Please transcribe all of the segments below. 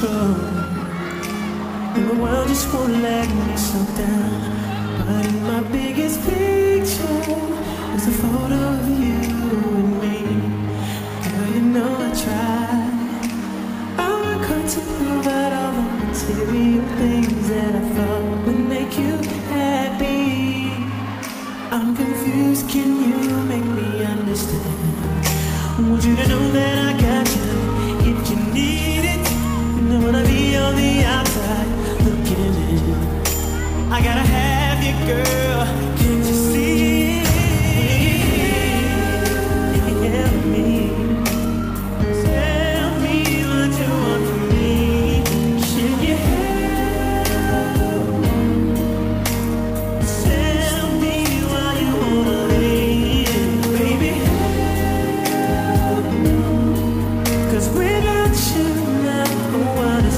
control, and the world just won't let me slow down. But in my biggest picture is a photo of you and me. Girl, you know I try. I work hard to prove out all the material things that I thought would make you happy. I'm confused, can you make me understand? I want you to know that I got you. If you need it, and I wanna be on the outside looking in. I gotta have you, girl. Can't you see it? Tell me, what you want from me. Can you help? Tell me why you wanna leave, baby. Cause we're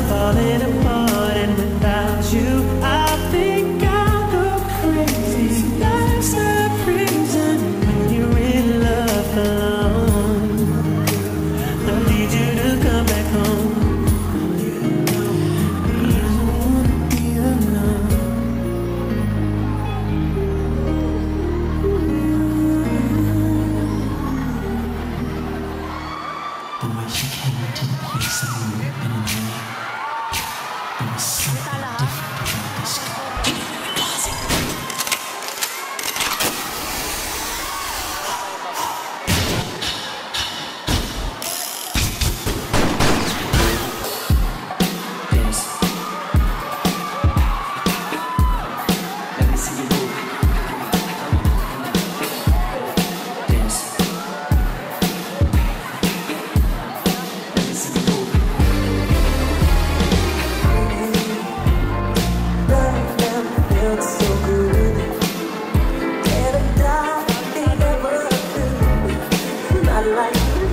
falling apart, and without you I think I'll go crazy. That's the reason when you're in love alone, I need you to come back home. I don't wanna be alone. The way she came into the place alone and enjoyed. There was something different about this girl. Let me see you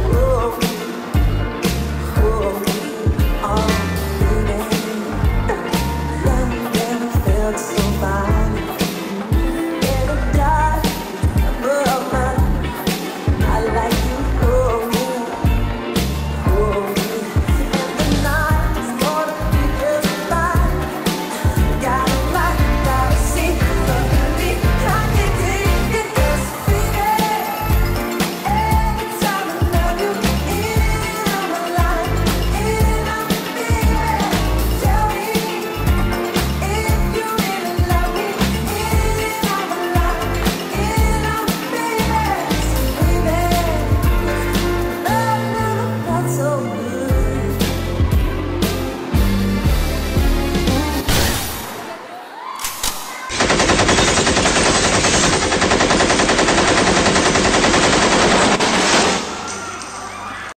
move. Like,